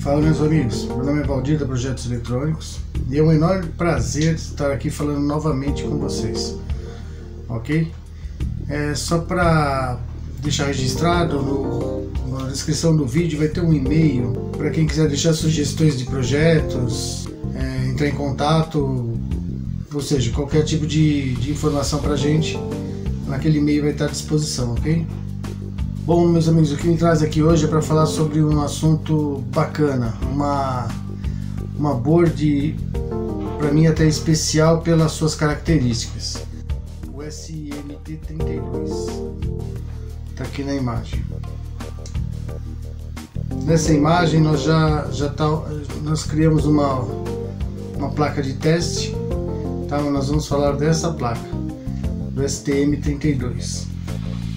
Fala, meus amigos, meu nome é Valdir da Projetos Eletrônicos e é um enorme prazer estar aqui falando novamente com vocês, ok? Só para deixar registrado, na descrição do vídeo vai ter um e-mail para quem quiser deixar sugestões de projetos, entrar em contato, ou seja, qualquer tipo de informação para a gente, naquele e-mail vai estar à disposição, ok? Bom, meus amigos, o que me traz aqui hoje é para falar sobre um assunto bacana, uma board, para mim, até especial pelas suas características. O STM32, está aqui na imagem. Nessa imagem nós nós criamos uma placa de teste, tá? Nós vamos falar dessa placa, do STM32.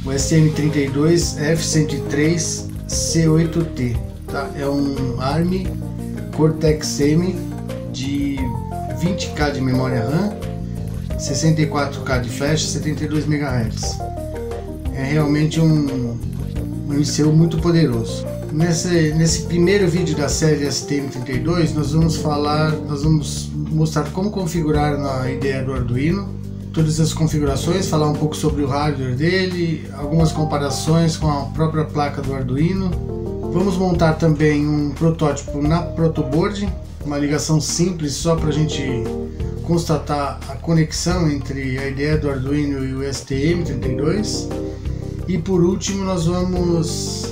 O STM32F103C8T, tá? É um ARM Cortex M de 20K de memória RAM, 64K de flash, 72 MHz. É realmente um ICU muito poderoso. Nesse primeiro vídeo da série STM32, nós vamos mostrar como configurar na IDE do Arduino, todas as configurações, falar um pouco sobre o hardware dele, algumas comparações com a própria placa do Arduino. Vamos montar também um protótipo na protoboard, uma ligação simples só para a gente constatar a conexão entre a IDE do Arduino e o STM32. E por último nós vamos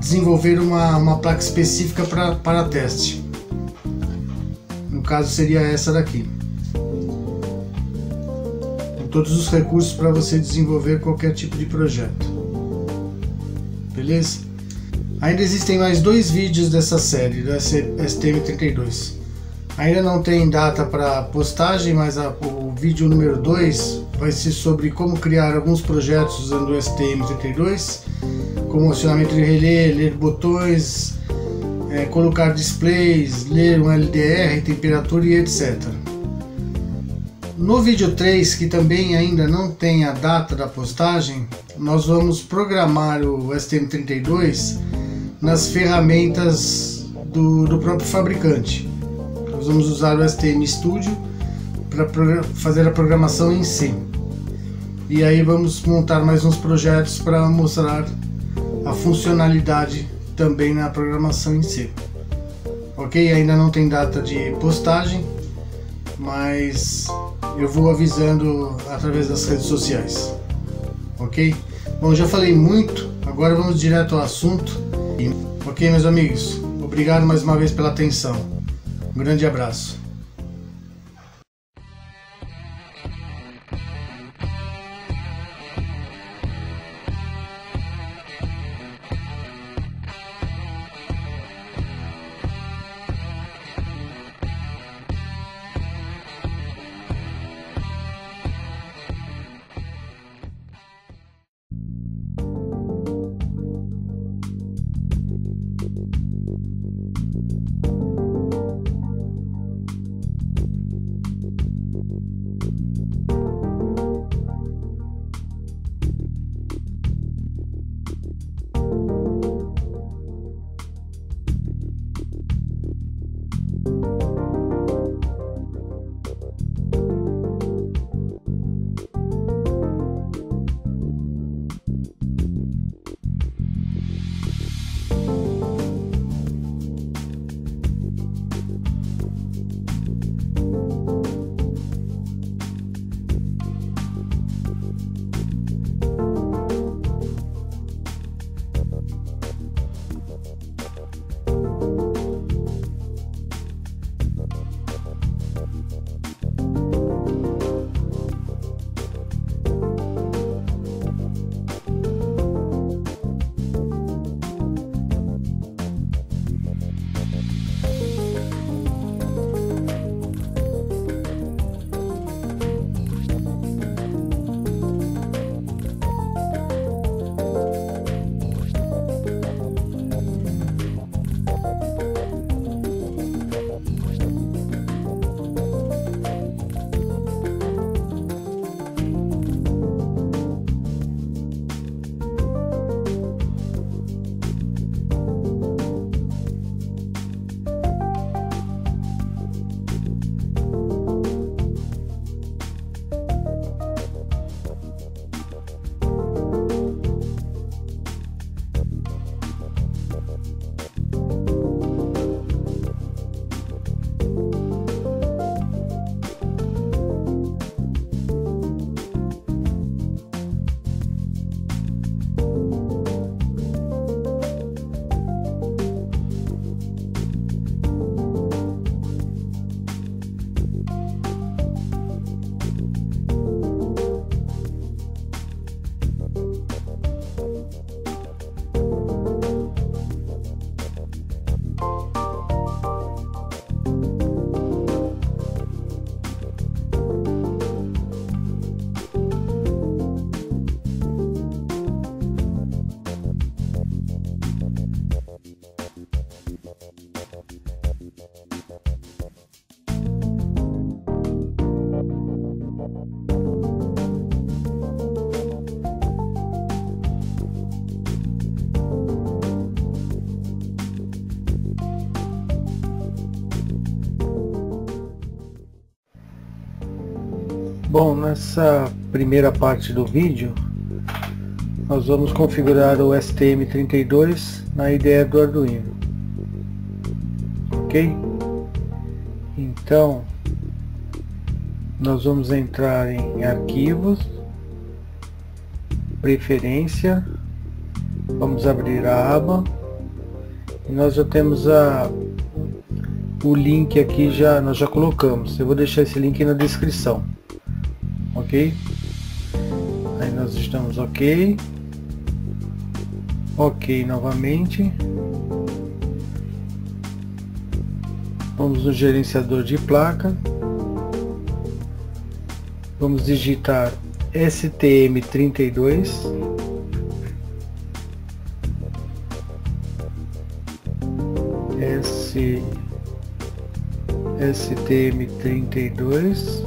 desenvolver uma placa específica para teste, no caso seria essa daqui. Todos os recursos para você desenvolver qualquer tipo de projeto, beleza? Ainda existem mais dois vídeos dessa série, do STM32. Ainda não tem data para postagem, mas o vídeo número 2 vai ser sobre como criar alguns projetos usando o STM32, como acionamento de relé, ler botões, colocar displays, ler um LDR, temperatura e etc. No vídeo 3, que também ainda não tem a data da postagem, nós vamos programar o STM32 nas ferramentas do próprio fabricante. Nós vamos usar o STM Studio para fazer a programação em si. E aí vamos montar mais uns projetos para mostrar a funcionalidade também na programação em si. Ok? Ainda não tem data de postagem, mas eu vou avisando através das redes sociais, ok? Bom, já falei muito, agora vamos direto ao assunto. Ok, meus amigos, obrigado mais uma vez pela atenção, um grande abraço. Bom, nessa primeira parte do vídeo nós vamos configurar o STM32 na IDE do Arduino, ok? Então nós vamos entrar em arquivos, preferência, vamos abrir a aba e nós já temos o link aqui, nós já colocamos. Eu vou deixar esse link na descrição, ok? Aí nós estamos ok novamente. Vamos no gerenciador de placa, vamos digitar STM32. STM32,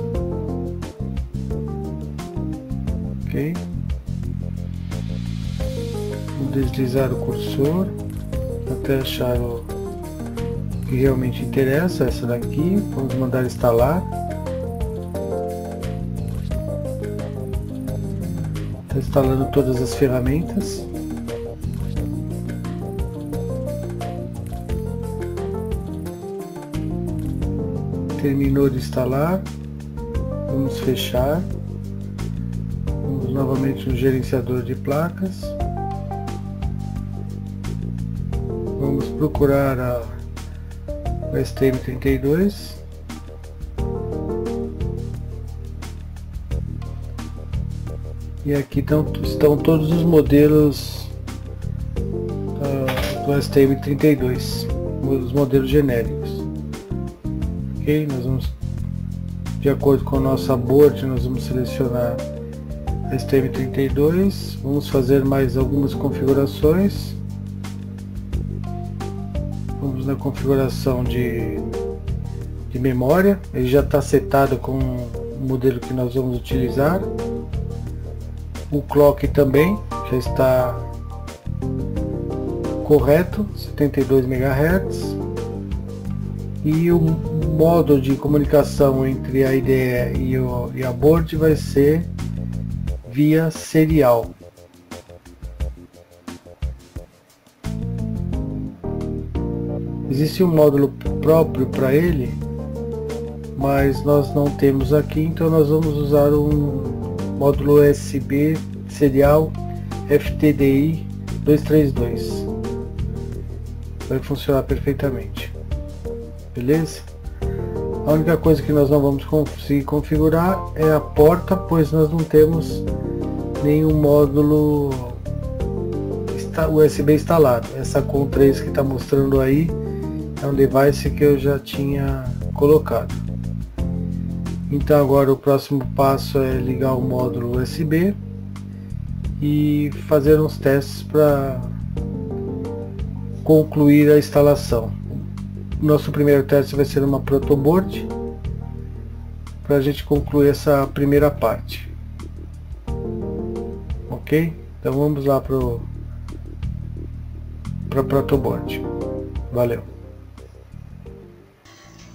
ok, vou deslizar o cursor até achar o que realmente interessa, essa daqui, vamos mandar instalar, está instalando todas as ferramentas. Terminou de instalar, vamos fechar, vamos novamente no gerenciador de placas, vamos procurar o STM32, e aqui estão todos os modelos do STM32, os modelos genéricos. Nós vamos, de acordo com o nosso board, nós vamos selecionar STM32, vamos fazer mais algumas configurações, vamos na configuração de memória, ele já está setado com o modelo que nós vamos utilizar, o clock também já está correto, 72 MHz, e o modo de comunicação entre a IDE e a board vai ser via serial. Existe um módulo próprio para ele, mas nós não temos aqui, então nós vamos usar um módulo USB serial FTDI 232. Vai funcionar perfeitamente. Beleza? A única coisa que nós não vamos conseguir configurar é a porta, pois nós não temos nenhum módulo USB instalado. Essa COM3 que está mostrando aí é um device que eu já tinha colocado. Então agora o próximo passo é ligar o módulo USB e fazer uns testes para concluir a instalação. Nosso primeiro teste vai ser uma protoboard para a gente concluir essa primeira parte, ok? Então vamos lá para protoboard. Valeu.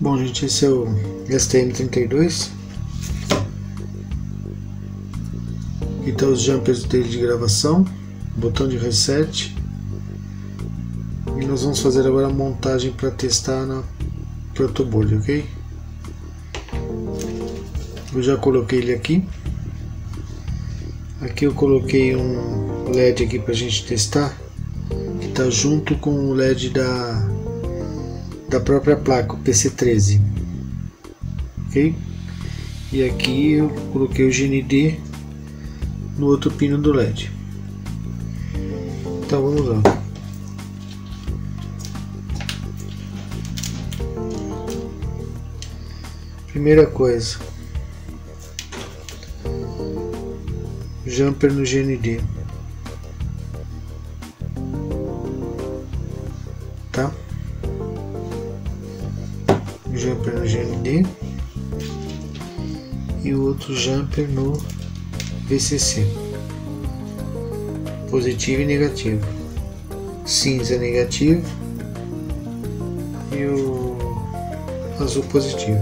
Bom, gente, esse é o STM32. Então os jumpers dele de gravação, botão de reset. E nós vamos fazer agora a montagem para testar na protoboard, ok? Eu já coloquei ele aqui. Aqui eu coloquei um LED aqui para a gente testar, que está junto com o LED da própria placa, o PC13, ok? E aqui eu coloquei o GND no outro pino do LED. Então vamos lá. Primeira coisa, jumper no GND, tá? Jumper no GND e o outro jumper no VCC, positivo e negativo, cinza negativo e o azul positivo.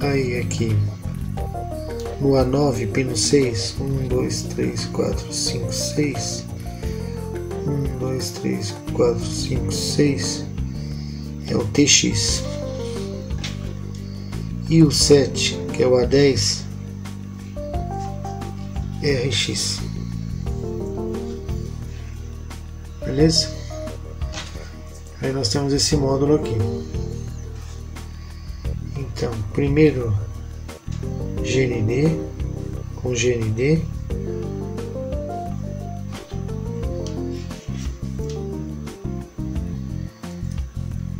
Aí aqui no A9, pino 6, 1, 2, 3, 4, 5, 6, 1, 2, 3, 4, 5, 6, é o TX, e o 7, que é o A10, é RX, beleza? Aí nós temos esse módulo aqui. Então, primeiro GND com GND,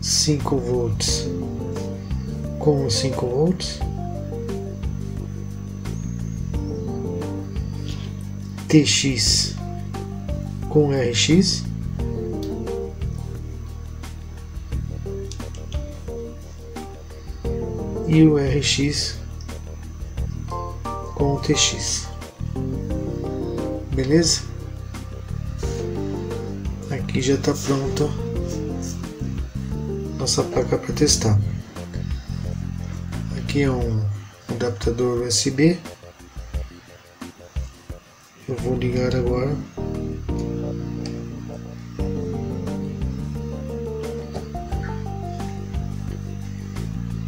cinco volts com 5 volts, TX com RX, e o RX com o TX, beleza? Aqui já está pronta nossa placa para testar. Aqui é um adaptador USB. Eu vou ligar agora.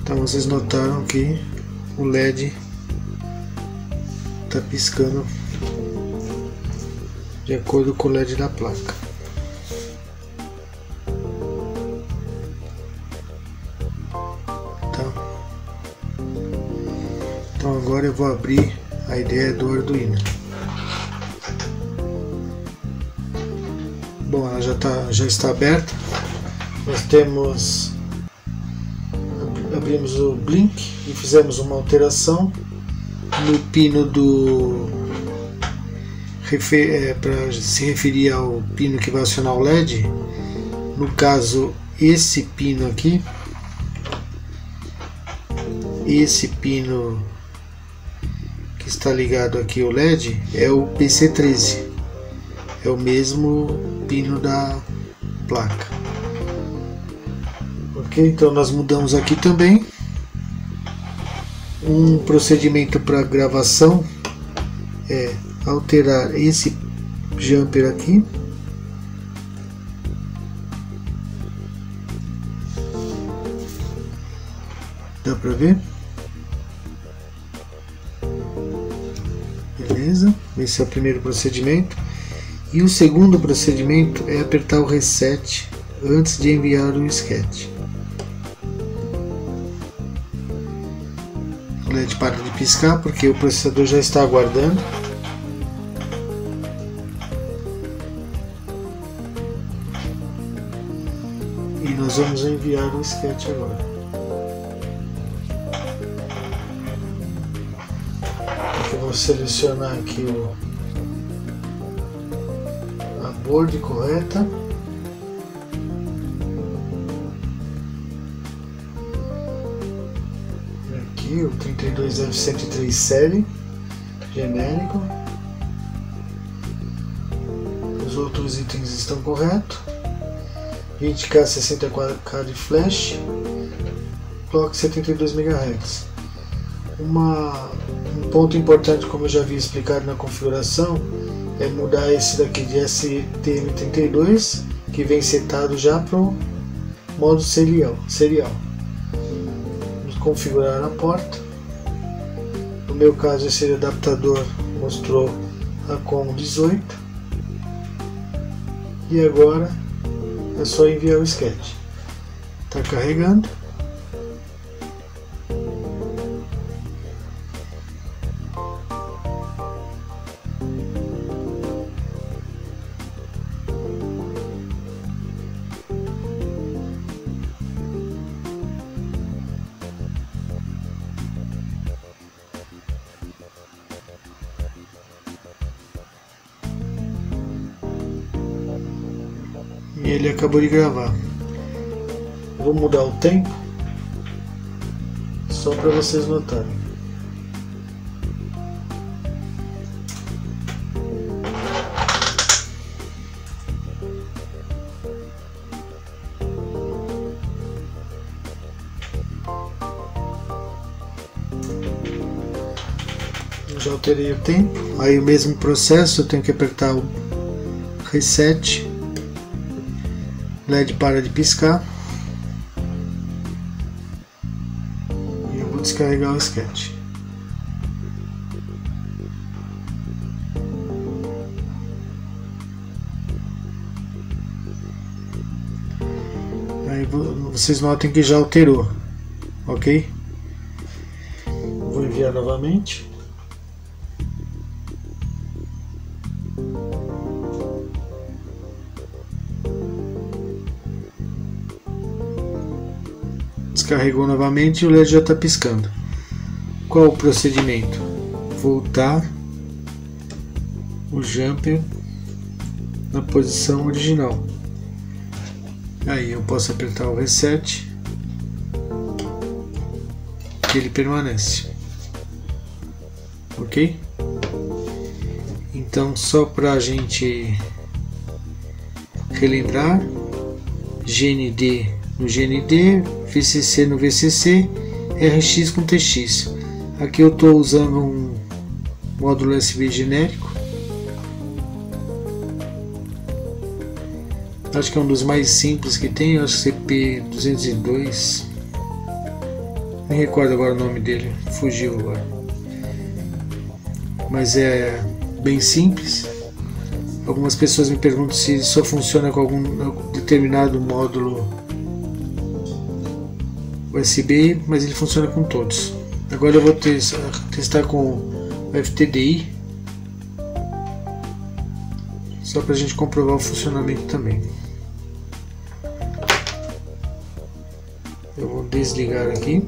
Então vocês notaram que o LED está piscando de acordo com o LED da placa. Então agora eu vou abrir a IDE do Arduino. Bom, ela já está aberta. Nós temos... abrimos o blink e fizemos uma alteração no pino do para se referir ao pino que vai acionar o LED. No caso, esse pino aqui, esse pino que está ligado aqui ao LED é o PC13, é o mesmo pino da placa. Então nós mudamos aqui também um procedimento para gravação, é alterar esse jumper aqui . Dá para ver? Beleza, esse é o primeiro procedimento, e o segundo procedimento é apertar o reset antes de enviar o sketch. LED para de piscar porque o processador já está aguardando. E nós vamos enviar o sketch agora. Eu vou selecionar aqui a borda correta. O 32F103 série genérico, os outros itens estão corretos, 20K 64K de flash, clock 72 MHz. Um ponto importante, como eu já havia explicado na configuração, é mudar esse daqui de STM32, que vem setado já para o modo serial. Configurar a porta, no meu caso esse adaptador mostrou a com 18, e agora é só enviar o sketch. Está carregando, e ele acabou de gravar. Vou mudar o tempo só para vocês notarem. já alterei o tempo, aí o mesmo processo, eu tenho que apertar o reset, LED para de piscar, e eu vou descarregar o sketch. Aí vocês notem que já alterou, ok? Vou enviar novamente. Descarregou novamente e o LED já está piscando. Qual o procedimento? Voltar o jumper na posição original. Aí eu posso apertar o reset e ele permanece. Ok? Então, só para a gente relembrar, GND no GND, VCC no VCC, RX com TX. Aqui eu estou usando um módulo USB genérico, acho que é um dos mais simples que tem, acho que CP202, nem recordo agora o nome dele, fugiu agora, mas é bem simples. Algumas pessoas me perguntam se só funciona com algum determinado módulo USB, mas ele funciona com todos. Agora eu vou testar com o FTDI, só para a gente comprovar o funcionamento também. Eu vou desligar aqui.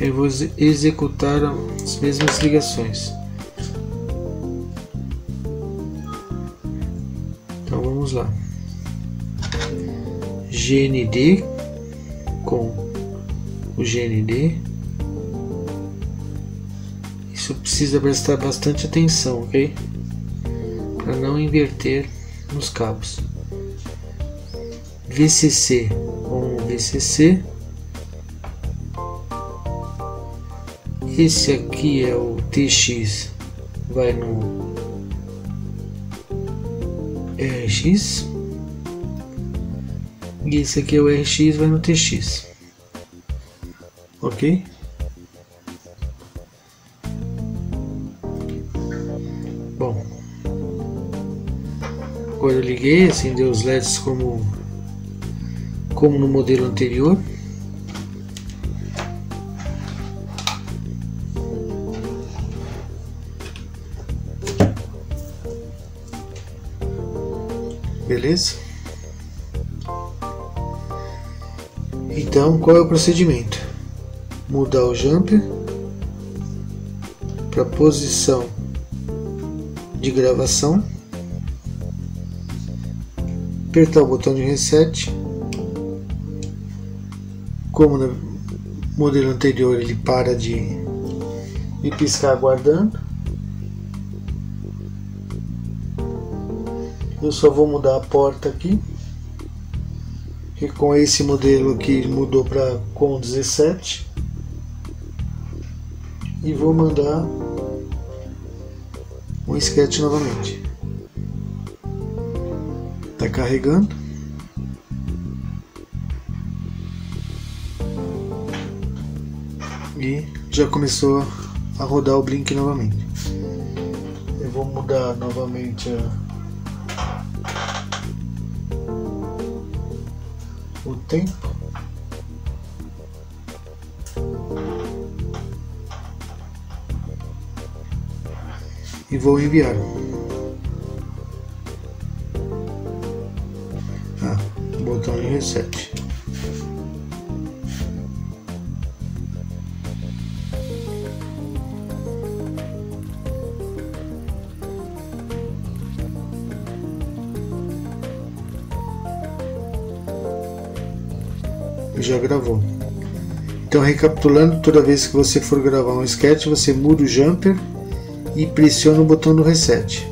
Eu vou executar as mesmas ligações. Então vamos lá. GND com o GND. Isso precisa prestar bastante atenção, ok? Para não inverter nos cabos. VCC com o VCC. Esse aqui é o TX, vai no RX, e esse aqui é o RX, vai no TX, ok? Bom, agora eu liguei, acendeu os LEDs como no modelo anterior. Beleza? Então, qual é o procedimento? Mudar o jumper para posição de gravação, apertar o botão de reset. Como no modelo anterior, ele para de piscar aguardando. Eu só vou mudar a porta aqui, que com esse modelo aqui ele mudou para com 17, e vou mandar um sketch novamente. Tá carregando. E já começou a rodar o blink novamente. Eu vou mudar novamente o tempo, e vou enviar. Botão de reset. Já gravou. Então, recapitulando, toda vez que você for gravar um sketch, você muda o jumper e pressiona o botão do reset.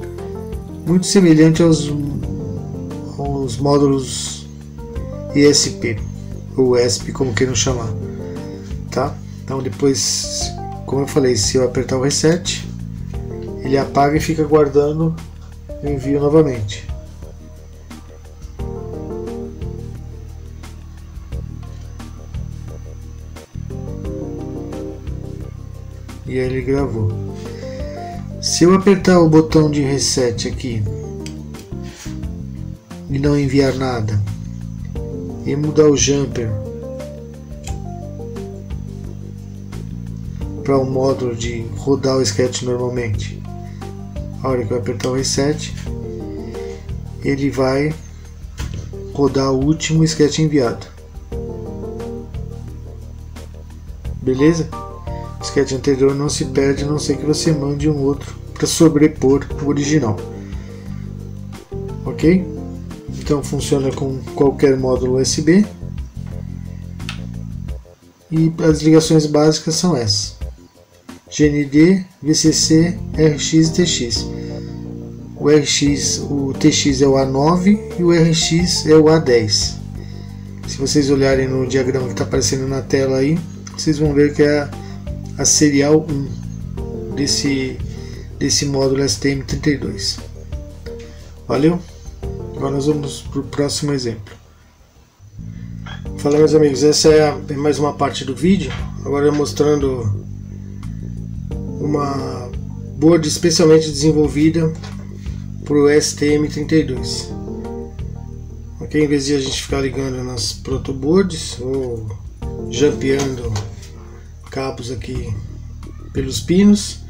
Muito semelhante aos módulos ESP, ou ESP, como queiram chamar. tá? Então depois, como eu falei, se eu apertar o reset, ele apaga e fica guardando o envio novamente. E aí ele gravou. Se eu apertar o botão de reset aqui e não enviar nada e mudar o jumper para um módulo de rodar o sketch normalmente, a hora que eu apertar o reset, ele vai rodar o último sketch enviado. Beleza? O sketch anterior não se perde, a não ser que você mande um outro para sobrepor o original. Ok? Então funciona com qualquer módulo USB. E as ligações básicas são essas: GND, VCC, RX e TX. O TX é o A9 e o RX é o A10. Se vocês olharem no diagrama que está aparecendo na tela aí, vocês vão ver que é a serial 1 desse módulo STM32. Valeu? Agora nós vamos para o próximo exemplo. Fala, meus amigos, essa é mais uma parte do vídeo, agora mostrando uma board especialmente desenvolvida para o STM32. Ok, em vez de a gente ficar ligando nas protoboards ou jampeando cabos aqui pelos pinos,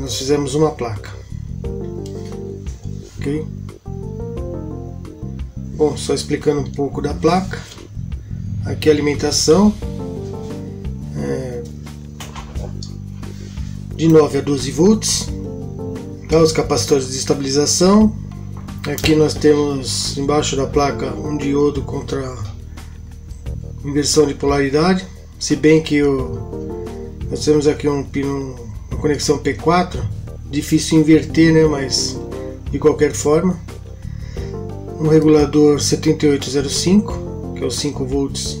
nós fizemos uma placa. Ok? Bom, só explicando um pouco da placa. Aqui a alimentação é de 9 a 12 volts. Tá, os capacitores de estabilização. Aqui nós temos embaixo da placa um diodo contra inversão de polaridade. Se bem que nós temos aqui um pino, uma conexão P4, difícil inverter, né? Mas de qualquer forma, um regulador 7805, que é os 5 volts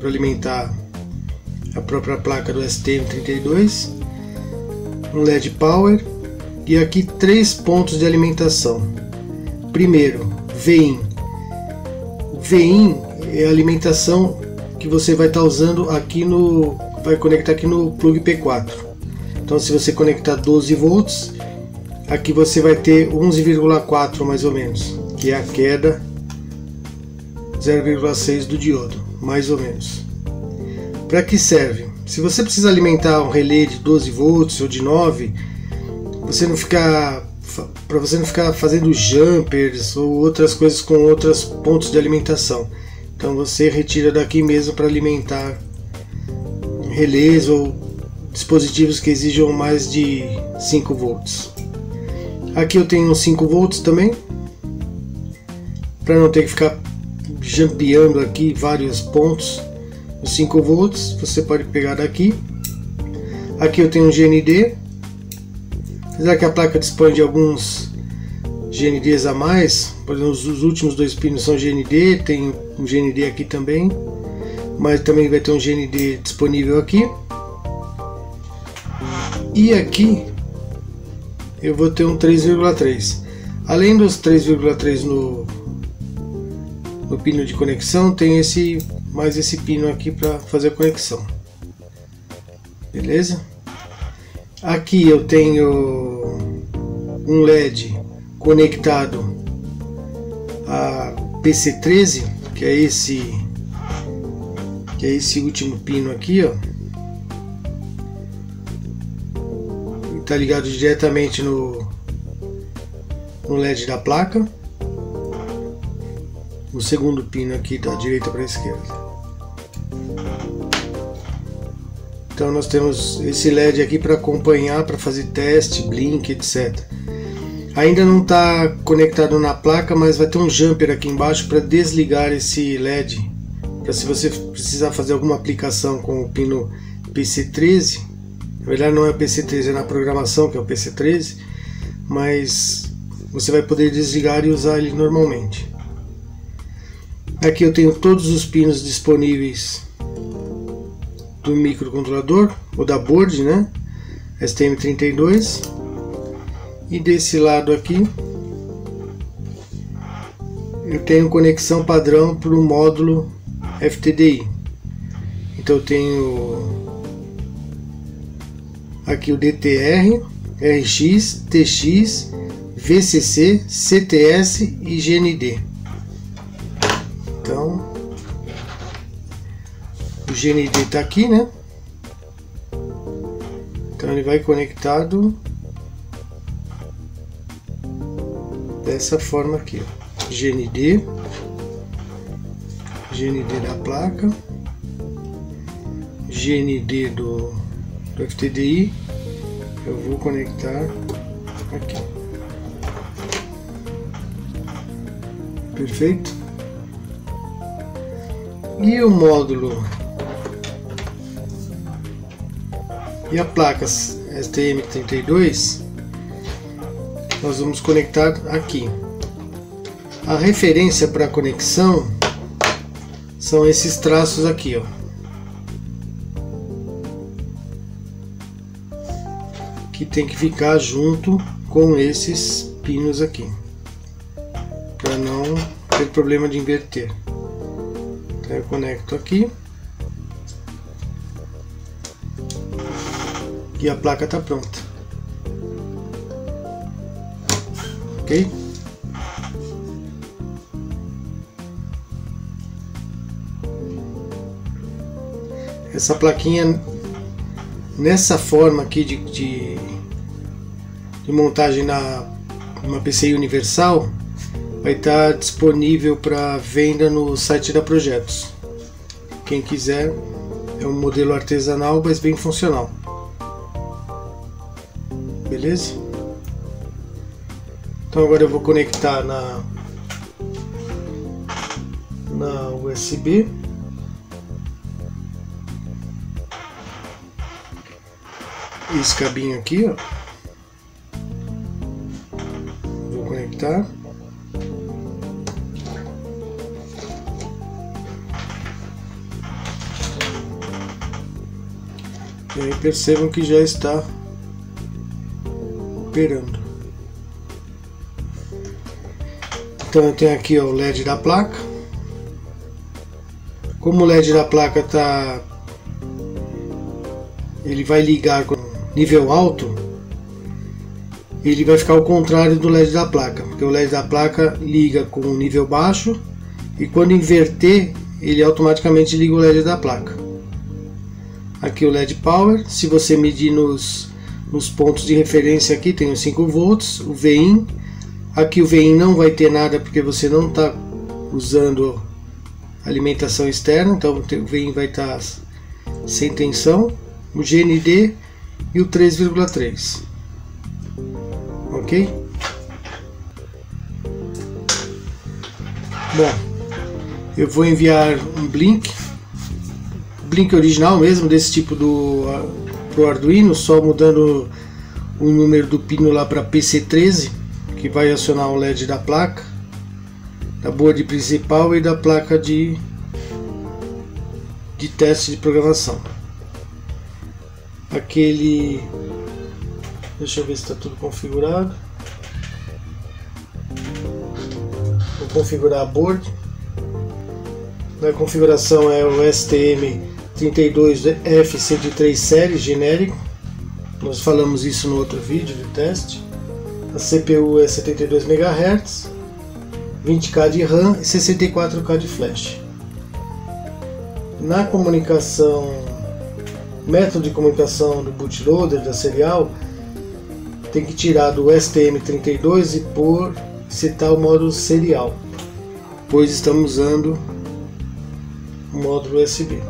para alimentar a própria placa do STM32, um LED power e aqui 3 pontos de alimentação. Primeiro, VIN. VIN é a alimentação que você vai estar usando aqui vai conectar aqui no plug P4. Então, se você conectar 12 volts, aqui você vai ter 11,4 mais ou menos, que é a queda 0,6 do diodo, mais ou menos. Para que serve? Se você precisa alimentar um relé de 12 volts ou de 9, para você não ficar fazendo jumpers ou outras coisas com outros pontos de alimentação. Então você retira daqui mesmo para alimentar relés ou dispositivos que exijam mais de 5 volts. Aqui eu tenho 5 volts também, para não ter que ficar jampeando aqui vários pontos. Os 5 volts você pode pegar daqui. Aqui eu tenho um GND, apesar que a placa dispõe de alguns GNDs a mais, por exemplo, os últimos 2 pinos são GND, tem um GND aqui também, mas também vai ter um GND disponível aqui. E aqui eu vou ter um 3,3. Além dos 3,3 no pino de conexão, tem mais esse pino aqui para fazer a conexão. Beleza? Aqui eu tenho um LED conectado a PC13, que é esse último pino aqui, ó. Está ligado diretamente no LED da placa. O segundo pino aqui da direita para a esquerda. Então nós temos esse LED aqui para acompanhar, para fazer teste, blink, etc. Ainda não está conectado na placa, mas vai ter um jumper aqui embaixo para desligar esse LED, para se você precisar fazer alguma aplicação com o pino PC13. Na verdade não é o PC13, é na programação que é o PC13, mas você vai poder desligar e usar ele normalmente. Aqui eu tenho todos os pinos disponíveis do microcontrolador, ou da board, né? STM32, e desse lado aqui eu tenho conexão padrão para o módulo FTDI. Então eu tenho aqui o DTR, RX, TX, VCC, CTS e GND. Então o GND está aqui, né? Então ele vai conectado dessa forma aqui, ó. GND da placa, GND do FTDI, eu vou conectar aqui. Perfeito. E o módulo e a placa STM32 nós vamos conectar aqui. A referência para conexão são esses traços aqui, ó. Que tem que ficar junto com esses pinos aqui, para não ter problema de inverter. Então eu conecto aqui e a placa está pronta, ok? Essa plaquinha nessa forma aqui de montagem na uma PCI universal vai estar disponível para venda no site da Projetos. Quem quiser, é um modelo artesanal, mas bem funcional. Beleza? Então agora eu vou conectar na USB. Esse cabinho aqui, ó. Vou conectar. E aí percebam que já está operando. Então eu tenho aqui, ó, o LED da placa. Como o LED da placa tá, ele vai ligar com nível alto, ele vai ficar ao contrário do LED da placa, porque o LED da placa liga com nível baixo e quando inverter ele automaticamente liga o LED da placa. Aqui o LED Power, se você medir nos pontos de referência aqui, tem os 5 volts, o VIN. Aqui o VIN não vai ter nada porque você não está usando alimentação externa, então o VIN vai estar sem tensão, o GND e o 3,3, ok? Bom, eu vou enviar um blink original mesmo, desse tipo pro Arduino, só mudando o número do pino lá para PC13, que vai acionar o LED da placa, da board principal e da placa de teste de programação. Aquele, deixa eu ver se está tudo configurado. Vou configurar a board. Na configuração é o STM32F103 série genérico, nós falamos isso no outro vídeo de teste. A CPU é 72 MHz, 20K de RAM e 64K de flash. Na comunicação, método de comunicação do bootloader, da serial, tem que tirar do STM32 e citar o módulo serial, pois estamos usando o módulo USB.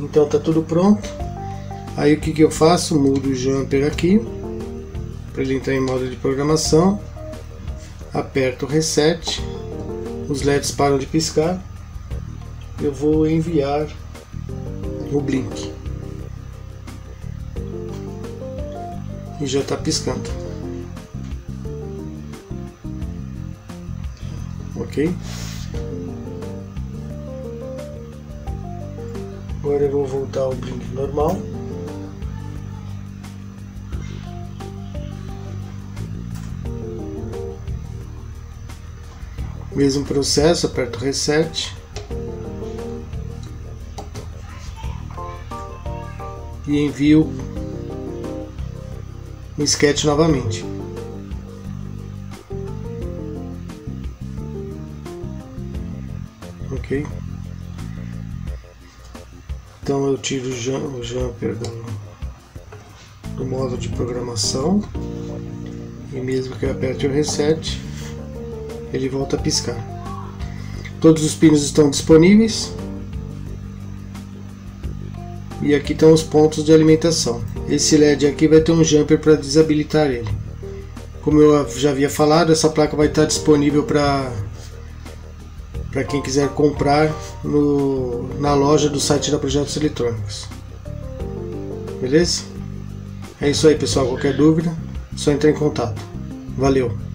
Então está tudo pronto. Aí o que eu faço? Mudo o jumper aqui, para ele entrar em modo de programação, aperto o reset, os LEDs param de piscar. Eu vou enviar o blink e já está piscando, ok? Agora eu vou voltar ao brinco normal. Mesmo processo, aperto reset e envio o sketch novamente. Ok, então eu tiro o jumper do modo de programação e mesmo que eu aperte o reset, ele volta a piscar. Todos os pinos estão disponíveis e aqui estão os pontos de alimentação. Esse LED aqui vai ter um jumper para desabilitar ele. Como eu já havia falado, essa placa vai estar disponível para quem quiser comprar na loja do site da Projetos Eletrônicos. Beleza? É isso aí, pessoal. Qualquer dúvida, é só entrar em contato. Valeu!